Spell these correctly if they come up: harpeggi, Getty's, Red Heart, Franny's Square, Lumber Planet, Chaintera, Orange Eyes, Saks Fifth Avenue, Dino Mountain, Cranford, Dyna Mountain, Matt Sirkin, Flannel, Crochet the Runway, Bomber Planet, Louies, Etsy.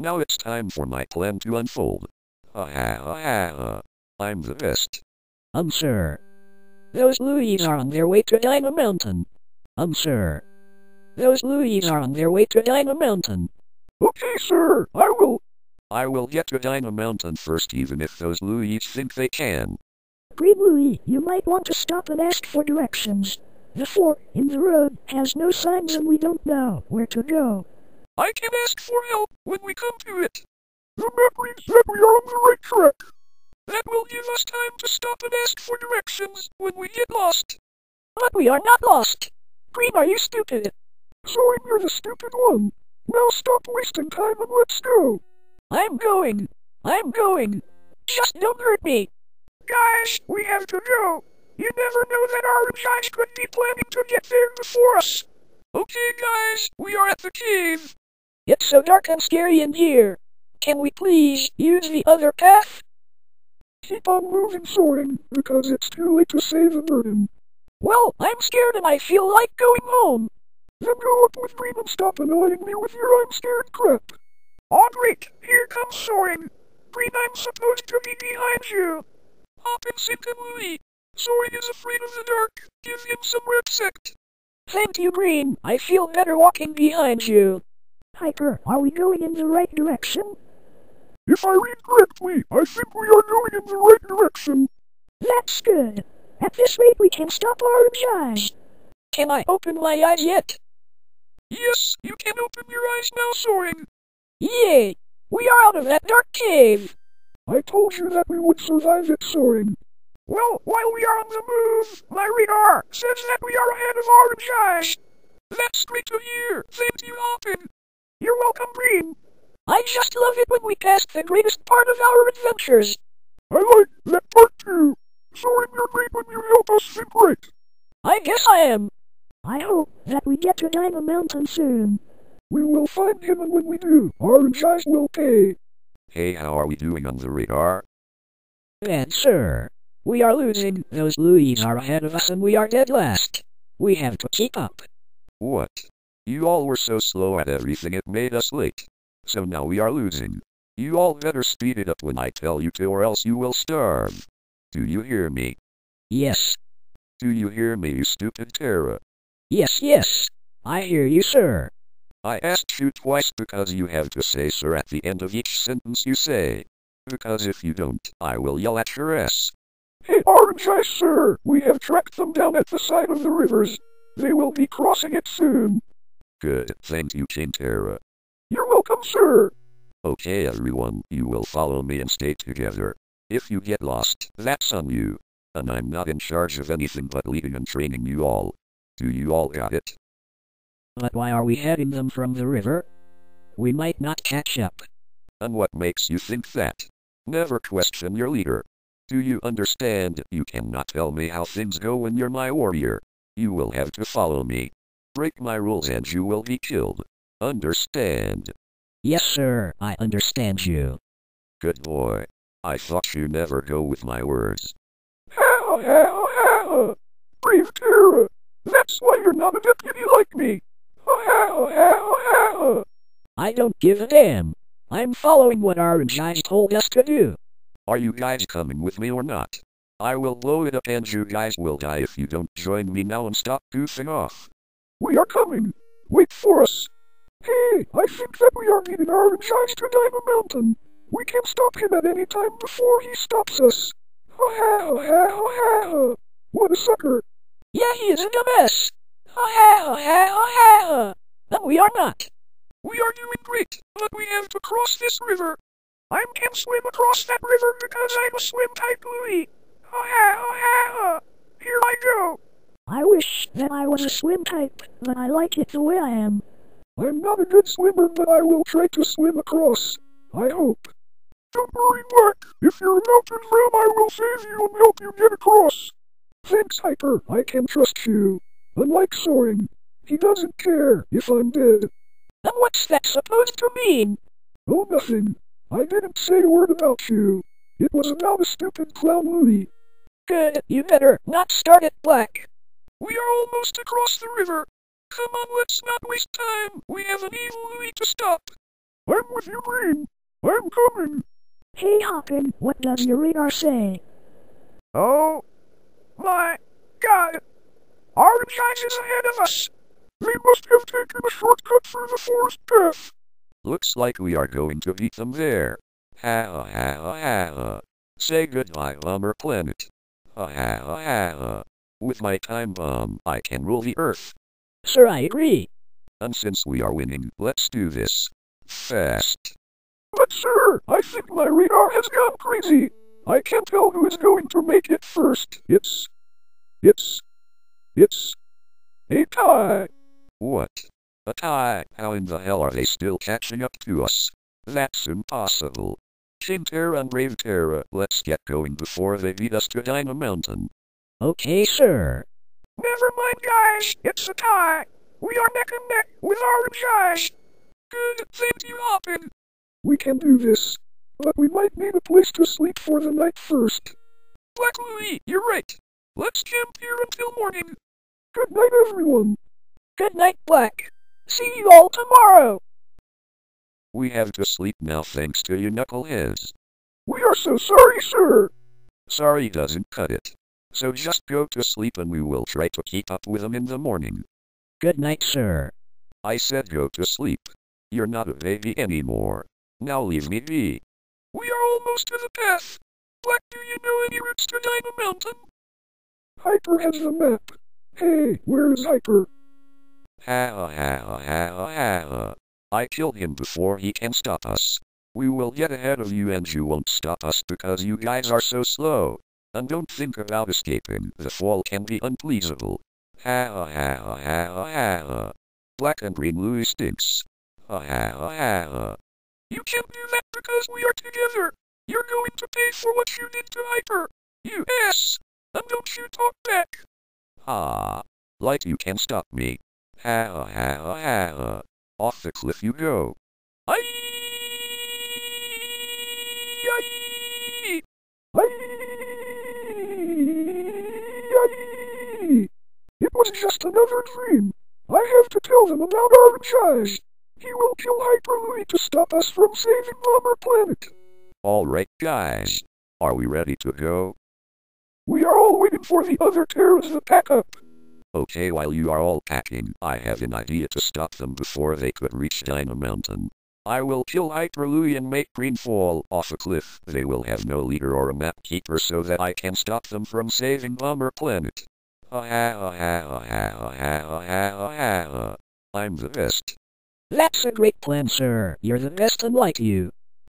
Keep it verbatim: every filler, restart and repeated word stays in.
Now it's time for my plan to unfold. Ah, ah, ah, ah. I'm the best. I'm sure. Those Louis are on their way to Dyna Mountain. I'm sure. Those Louis are on their way to Dyna Mountain. Okay, sir, I will. I will get to Dino Mountain first, even if those Louis think they can. Green Louis, you might want to stop and ask for directions. The fork in the road has no signs and we don't know where to go. I can ask for help when we come to it. The map reads that we are on the right track. That will give us time to stop and ask for directions when we get lost. But we are not lost. Green, are you stupid? So you're the stupid one. Now stop wasting time and let's go. I'm going! I'm going! Just don't hurt me! Guys, we have to go! You never know that Orange Eyes could be planning to get there before us! Okay guys, we are at the cave! It's so dark and scary in here! Can we please use the other path? Keep on moving, Soren, because it's too late to save the burden. Well, I'm scared and I feel like going home! Then go up with Green and stop annoying me with your I'm scared crap! Oh great, here comes Soren. Green, I'm supposed to be behind you. Hop and sink and Louie. Soren is afraid of the dark. Give him some respect. Thank you, Green. I feel better walking behind you. Hiker, are we going in the right direction? If I read correctly, I think we are going in the right direction. That's good. At this rate we can stop Orange Eyes. Can I open my eyes yet? Yes, you can open your eyes now, Soren. Yay! We are out of that dark cave! I told you that we would survive it, Soren. Well, while we are on the move, my radar says that we are ahead of Orange Eyes. That's great to hear. Thank you, Hoppin. You're welcome, Green. I just love it when we pass the greatest part of our adventures. I like that part too. Soren, you're great when you help us think right. I guess I am. I hope that we get to Dyna Mountain soon. We will find him, and when we do, Orange Eyes will pay. Hey, how are we doing on the radar? Bad, sir. We are losing. Those Louis are ahead of us, and we are dead last. We have to keep up. What? You all were so slow at everything it made us late. So now we are losing. You all better speed it up when I tell you to, or else you will starve. Do you hear me? Yes. Do you hear me, you stupid Terra? Yes, yes. I hear you, sir. I asked you twice because you have to say sir at the end of each sentence you say. Because if you don't, I will yell at your ass. Hey, Orange Eyes, sir! We have tracked them down at the side of the rivers. They will be crossing it soon. Good, thank you, Chaintera. You're welcome, sir! Okay, everyone, you will follow me and stay together. If you get lost, that's on you. And I'm not in charge of anything but leading and training you all. Do you all got it? But why are we heading them from the river? We might not catch up. And what makes you think that? Never question your leader. Do you understand? You cannot tell me how things go when you're my warrior. You will have to follow me. Break my rules and you will be killed. Understand? Yes, sir, I understand you. Good boy. I thought you never go with my words. How, how, how? Brave Terra! That's why you're not a deputy like me! I don't give a damn. I'm following what Orange Eyes told us to do. Are you guys coming with me or not? I will blow it up and you guys will die if you don't join me now and stop goofing off. We are coming. Wait for us. Hey, I think that we are leading Orange Eyes to Dino Mountain. We can stop him at any time before he stops us. What a sucker. Yeah, he is a dumbass. But we are not. We are doing great, but we have to cross this river. I can swim across that river because I'm a swim-type Louis. Here I go. I wish that I was a swim-type, but I like it the way I am. I'm not a good swimmer, but I will try to swim across. I hope. Don't worry, Black. If you're about to drown, I will save you and help you get across. Thanks, Hyper. I can trust you. Unlike Soren, he doesn't care if I'm dead. And what's that supposed to mean? Oh, nothing. I didn't say a word about you. It was about a stupid clown Louie. Good. You better not start it, Black. We are almost across the river. Come on, let's not waste time. We have an evil Louie to stop. What was your name? I'm coming. Hey Hoppin, what does your radar say? Oh my god! Orange Eyes is ahead of us! They must have taken a shortcut through the forest path! Looks like we are going to meet them there. Ha ha ha ha ha. Say goodbye, Lumber Planet. Ha ha ha ha. With my time bomb, I can rule the Earth. Sir, I agree. And since we are winning, let's do this. Fast. But sir, I think my radar has gone crazy. I can't tell who is going to make it first. It's... It's... It's... a tie! What? A tie? How in the hell are they still catching up to us? That's impossible. Chaintera and Brave Terra, let's get going before they beat us to Dyna Mountain. Okay, sir. Never mind, guys. It's a tie. We are neck and neck with Orange Eyes. Good, thank you, Hoppin. We can do this, but we might need a place to sleep for the night first. Black Louie, you're right. Let's camp here until morning. Good night, everyone. Good night, Black. See you all tomorrow. We have to sleep now thanks to you knuckleheads. We are so sorry, sir. Sorry doesn't cut it. So just go to sleep and we will try to keep up with them in the morning. Good night, sir. I said go to sleep. You're not a baby anymore. Now leave me be. We are almost to the path. Black, do you know any routes to Dino Mountain? Hyper has the map. Hey, where is Hyper? Ha ha ha ha ha. I killed him before he can stop us. We will get ahead of you and you won't stop us because you guys are so slow. And don't think about escaping, the fall can be unpleasable. Ha ha ha ha ha. Black and Green Louie stinks. Ha ha ha ha. You can't do that because we are together. You're going to pay for what you did to Hyper. You ass. And don't you talk back. Ah, like you can stop me. Ha ha ha ha. Off the cliff you go. Aye. Aye. Aye. It was just another dream. I have to tell them about Orange Eyes. He will kill Hyper Louie to stop us from saving Bomber Planet. All right, guys. Are we ready to go? We are all waiting for the other Terras to pack up. Okay, while you are all packing, I have an idea to stop them before they could reach Dino Mountain. I will kill Hyper Louie and make Green fall off a cliff. They will have no leader or a map keeper so that I can stop them from saving Bomber Planet. Ha ha ha ha ha ha ha. I'm the best. That's a great plan, sir. You're the best and like you.